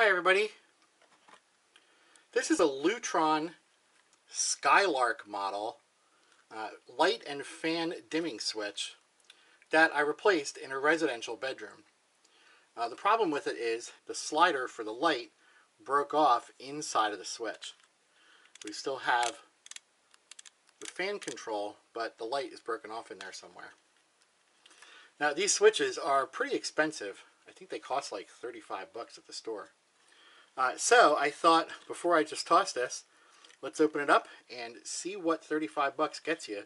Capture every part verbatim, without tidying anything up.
Hi everybody, this is a Lutron Skylark model uh, light and fan dimming switch that I replaced in a residential bedroom. Uh, the problem with it is the slider for the light broke off inside of the switch. We still have the fan control, but the light is broken off in there somewhere. Now these switches are pretty expensive. I think they cost like thirty-five bucks at the store. Uh, so I thought, before I just toss this, let's open it up and see what thirty-five bucks gets you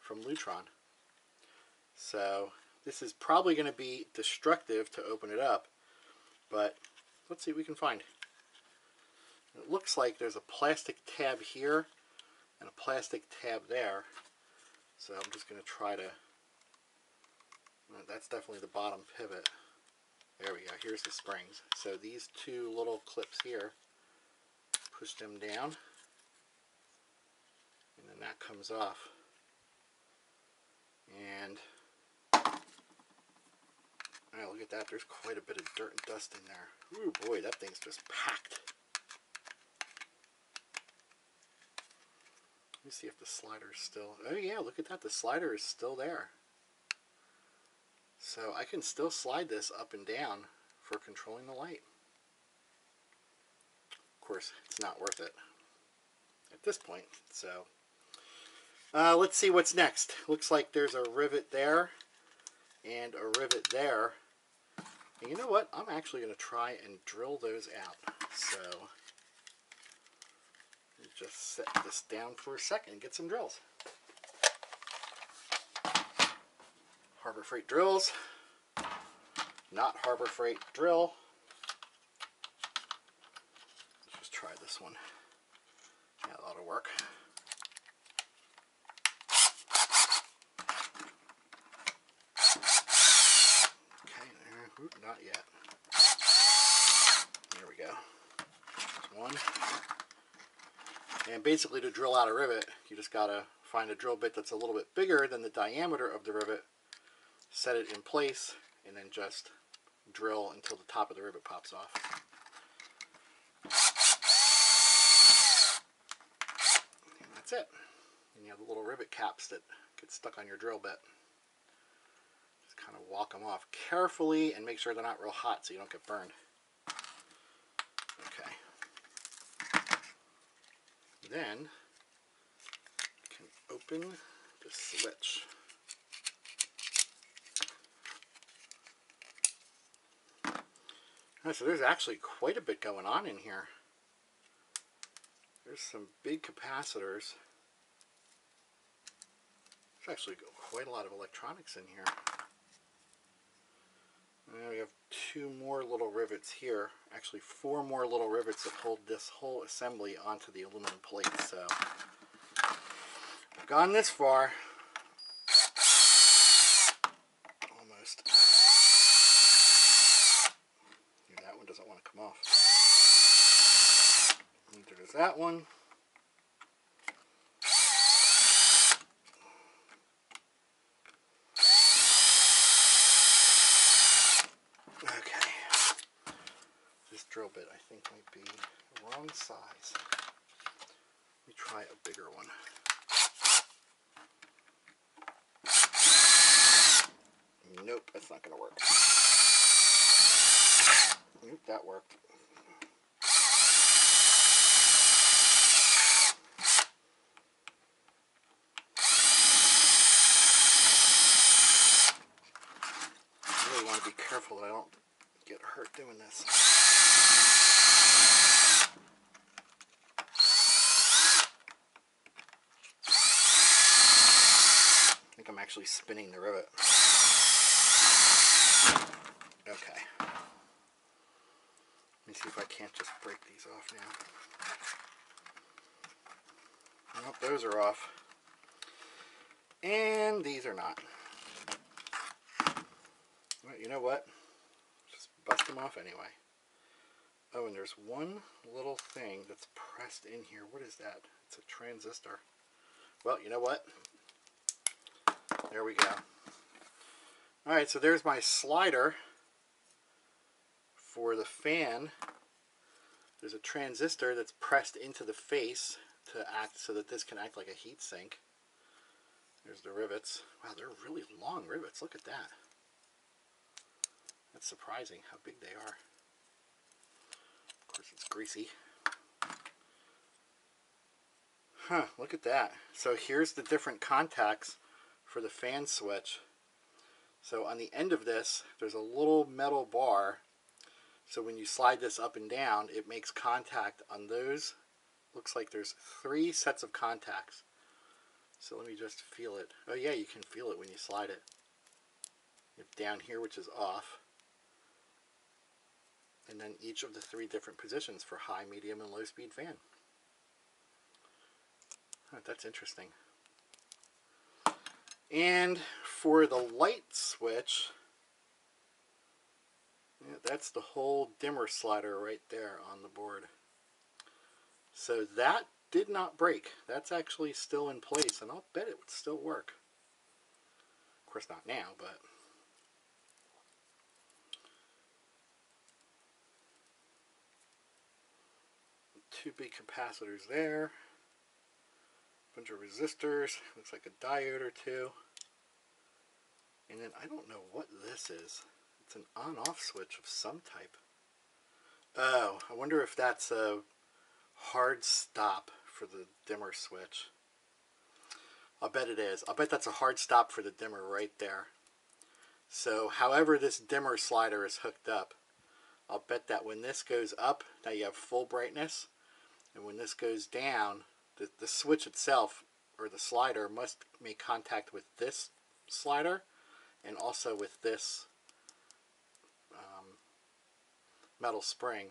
from Lutron. So this is probably going to be destructive to open it up, but let's see what we can find. It looks like there's a plastic tab here and a plastic tab there. So I'm just going to try to... That's definitely the bottom pivot. There we go. Here's the springs. So these two little clips here, push them down, and then that comes off. And oh, look at that. There's quite a bit of dirt and dust in there. Ooh, boy, that thing's just packed. Let me see if the slider's still... Oh, yeah, look at that. The slider is still there. So I can still slide this up and down for controlling the light. Of course, it's not worth it at this point. So uh, let's see what's next. Looks like there's a rivet there and a rivet there. And you know what? I'm actually going to try and drill those out. So just set this down for a second and get some drills. Harbor Freight drills, not Harbor Freight drill. Let's just try this one. Yeah, that ought to work. Okay, there. Oop, not yet. There we go. There's one. And basically, to drill out a rivet, you just gotta find a drill bit that's a little bit bigger than the diameter of the rivet. Set it in place and then just drill until the top of the rivet pops off. And that's it. And you have the little rivet caps that get stuck on your drill bit. Just kind of walk them off carefully and make sure they're not real hot so you don't get burned. Okay. Then you can open the switch. So there's actually quite a bit going on in here. There's some big capacitors. There's actually quite a lot of electronics in here. And we have two more little rivets here. Actually four more little rivets that hold this whole assembly onto the aluminum plate. So I've gone this far. Off. Neither does that one. Okay. This drill bit I think might be the wrong size. Let me try a bigger one. Nope, that's not going to work. Nope, that worked. I really want to be careful that I don't get hurt doing this. I think I'm actually spinning the rivet. Okay. Let me see if I can't just break these off now. Nope, those are off. And these are not. Well, you know what? Just bust them off anyway. Oh, and there's one little thing that's pressed in here. What is that? It's a transistor. Well, you know what? There we go. Alright, so there's my slider for the fan There's a transistor that's pressed into the face to act so that this can act like a heat sink. There's the rivets. Wow, they're really long rivets. Look at that. That's surprising how big they are. Of course, it's greasy. Huh, look at that. So here's the different contacts for the fan switch. So on the end of this, there's a little metal bar. So when you slide this up and down, it makes contact on those. Looks like there's three sets of contacts. So let me just feel it. Oh yeah, you can feel it when you slide it. You have down here, which is off. And then each of the three different positions for high, medium, and low speed fan. Oh, that's interesting. And for the light switch, yeah, that's the whole dimmer slider right there on the board. So that did not break. That's actually still in place, and I'll bet it would still work. Of course, not now, but... two big capacitors there. A bunch of resistors. Looks like a diode or two. And then I don't know what this is. It's an on-off switch of some type. Oh, I wonder if that's a hard stop for the dimmer switch. I'll bet it is. I'll bet that's a hard stop for the dimmer right there. So however this dimmer slider is hooked up, I'll bet that when this goes up, now you have full brightness. And when this goes down, the, the switch itself, or the slider, must make contact with this slider and also with this um, metal spring.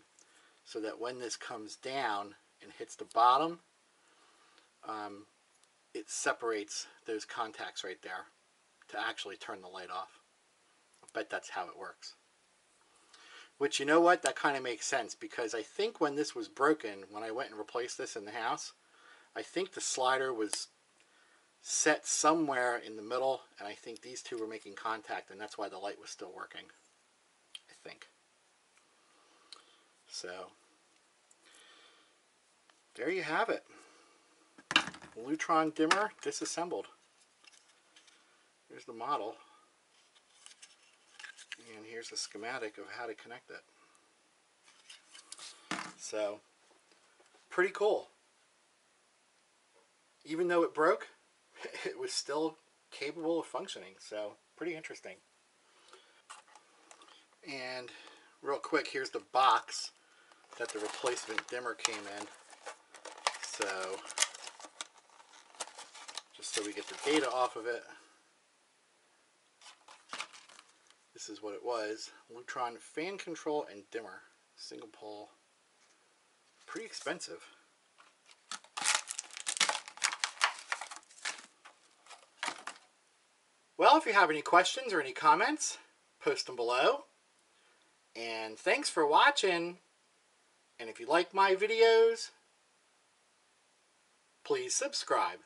So that when this comes down and hits the bottom, um, it separates those contacts right there to actually turn the light off. I bet that's how it works. Which, you know what, that kind of makes sense, because I think when this was broken, when I went and replaced this in the house, I think the slider was set somewhere in the middle, and I think these two were making contact, and that's why the light was still working, I think. So, there you have it. Lutron dimmer disassembled. Here's the model. And here's a schematic of how to connect it. So, pretty cool. Even though it broke, it was still capable of functioning. So, pretty interesting. And, real quick, here's the box that the replacement dimmer came in. So, just so we get the data off of it, this is what it was. Lutron fan control and dimmer, single pole. Pretty expensive. Well, if you have any questions or any comments, post them below. And thanks for watching. And if you like my videos, please subscribe.